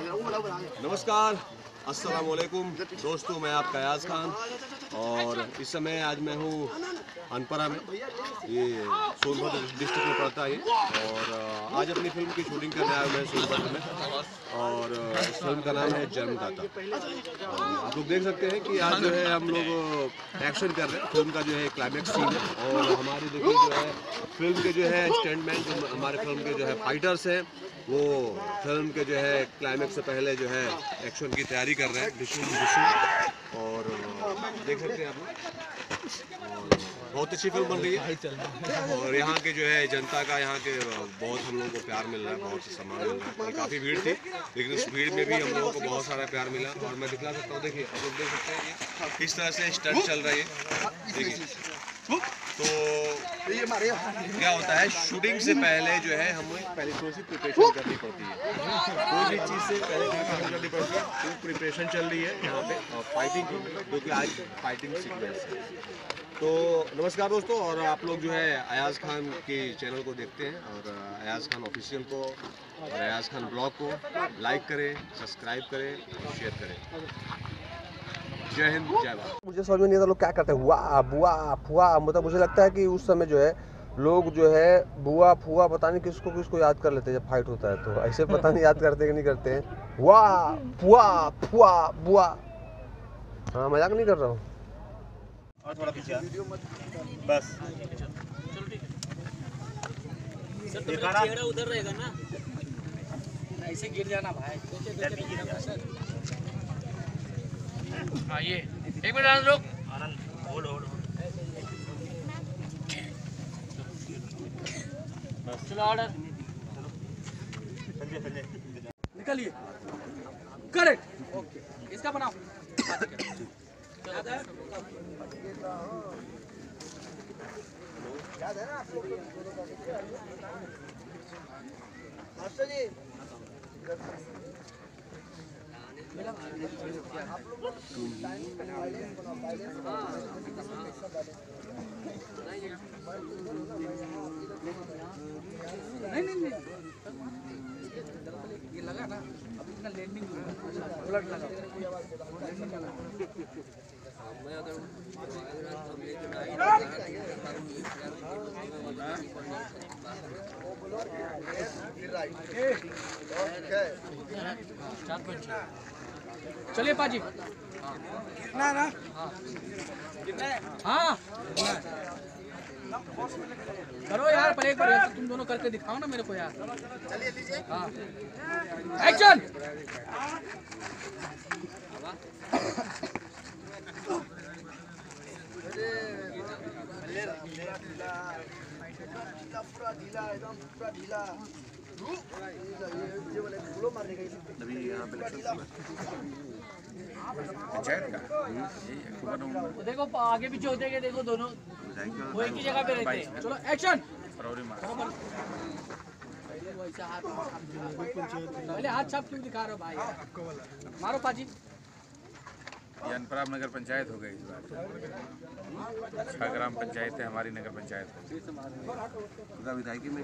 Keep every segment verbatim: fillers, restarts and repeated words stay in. नमस्कार, अस्सलाम वालेकुम दोस्तों, मैं आपका अयाज खान और इस समय आज मैं हूँ अनपरा में, ये सोनभद्र डिस्ट्रिक्ट में पड़ता है, और आज अपनी फिल्म की शूटिंग करने आया हूँ मैं सोनभद्र में। और इस फिल्म का नाम है जन्मदाता। आप लोग देख सकते हैं कि आज जो है हम लोग एक्शन कर रहे हैं, फिल्म का जो है क्लाइमैक्स सीन है। और हमारे देखिए जो है फिल्म के जो है स्टैंडमैन, जो हमारे फिल्म के जो है फाइटर्स हैं, वो फिल्म के जो है क्लाइमैक्स से पहले जो है एक्शन की तैयारी कर रहे हैं, डिशू डिशू और देख सकते हैं आप लोग। बहुत अच्छी फिल्म बन रही है और यहाँ के जो है जनता का, यहाँ के बहुत हम लोगों को प्यार मिल रहा है, बहुत से सम्मान मिल रहा है। काफ़ी भीड़ थी लेकिन उस भीड़ में भी हम लोगों को बहुत सारा प्यार मिला। और मैं दिखला सकता हूँ, देखिए आप लोग देख सकते हैं किस तरह से स्टंट चल रही है। देखिए तो क्या होता है, शूटिंग से पहले जो है हमें पहले थोड़ी सी प्रिपरेशन करनी पड़ती है, कोई भी चीज़ से पहले प्रिपरेशन करनी पड़ती है। तो प्रिपरेशन चल रही है यहाँ पे और फाइटिंग की, क्योंकि आज फाइटिंग सीक्वेंस है। तो नमस्कार दोस्तों, और आप लोग जो है अयाज खान के चैनल को देखते हैं, और अयाज खान ऑफिशियल को और अयाज खान ब्लॉग को लाइक करें, सब्सक्राइब करें और शेयर करें। जय हिंद, जय भारत। मुझे समझ में नहीं आता लोग क्या करते हैं, हुआ बुआ फुआ, मतलब मुझे लगता है कि उस समय जो है लोग जो है बुआ फुआ पता नहीं किसको किसको याद कर लेते हैं जब फाइट होता है। तो ऐसे पता नहीं याद करते कि नहीं करते हैं, हुआ फुआ फुआ बुआ। हाँ, मजाक नहीं कर रहा हूँ। और थोड़ा पीछे बस चलो, उधर रहेगा ना, ऐसे गिर जाना भाई। आइए एक मिनट आनंद लोग, आनंद होल्ड होल्ड बस। चलो ऑर्डर, चलो संजय संजय निकलिए, करेक्ट ओके, इसका बनाओ। याद है ना आप लोग, मास्टर जी लगा, चलिए पाजी कितना है ना, कितना है? हाँ करो यार, पर एक बार तुम दोनों करके दिखाओ ना मेरे को यार। चलिए लीजिए, हाँ एक्शन। अभी यहाँ पे देखो, आगे पीछे होते हैं, देखो दोनों वो एक ही जगह पे रहते हैं। चलो एक्शन। पहले हाथ छाप क्यों दिखा रहे हो भाई, मारो पाजी। ये अनपराम नगर पंचायत हो गई इस बार, छह ग्राम पंचायत है हमारी नगर पंचायत विधायकी में।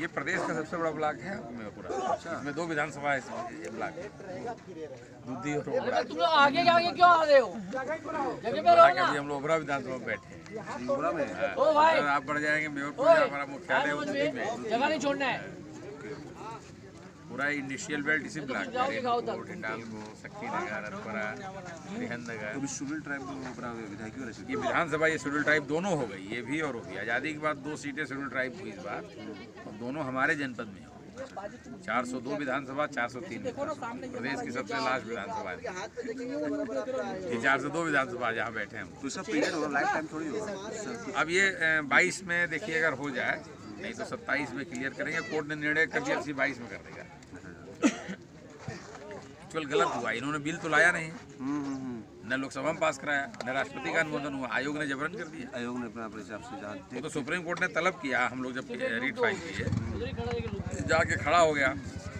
ये प्रदेश का सबसे बड़ा ब्लॉक है मेरा पूरा, इसमें दो विधानसभा है ये ब्लॉक। तुम लोग आगे आगे क्यों आ रहे हो, अभी हम लोग ओबरा विधानसभा में बैठे हैं। अगर आप बढ़ जाएंगे मेहरपुर, हमारा मुख्यालय में जगह नहीं छोड़ना है, पूरा इंडस्ट्रियल बेल्ट इसी ब्लॉक में, डालगो शक्तिनगर अनपरा रिहनगर। तो शेड्यूल ट्राइब विधायक और ये विधानसभा, ये शेड्यूल ट्राइब दोनों हो गई, ये भी और हो गई। आज़ादी के बाद दो सीटें शेड्यूल ट्राइब हुई इस बार, और दोनों हमारे जनपद में हो। चार सौ दो विधानसभा, चार सौ तीन प्रदेश की सबसे लास्ट विधानसभा है ये, चार सौ दो विधानसभा जहाँ बैठे हैं हम। तो सब पीरियड होगा, लाइफ टाइम थोड़ी होगा। अब ये बाईस में देखिए, अगर हो जाए नहीं तो सत्ताईस में क्लियर करेंगे। कोर्ट ने निर्णय कर दिया, अस्सी बाईस में कर देगा। एक्चुअल गलत हुआ, इन्होंने बिल तो लाया नहीं, न लोकसभा में पास कराया, न राष्ट्रपति का अनुमोदन हुआ, आयोग ने जबरन कर दिया। आयोग ने अपना अपने हिसाब से जांच, वो तो सुप्रीम कोर्ट ने तलब किया, हम लोग जब रीट फाइल किए जाके खड़ा हो गया।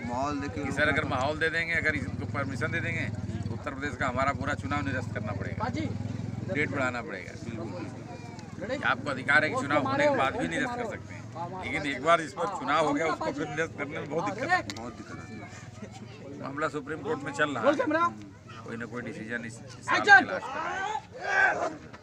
माहौल देखिए सर, अगर माहौल दे देंगे, अगर इसको परमिशन दे देंगे तो उत्तर प्रदेश का हमारा पूरा चुनाव निरस्त करना पड़ेगा, डेट बढ़ाना पड़ेगा। आपको अधिकार है कि चुनाव होने के बाद भी निरस्त कर सकते हैं, लेकिन एक बार इस पर चुनाव हो गया उसको फिर निरस्त करने में बहुत दिक्कत है, बहुत दिक्कत है। मामला सुप्रीम कोर्ट में चल रहा है, कोई ना कोई डिसीजन इस हिसाब से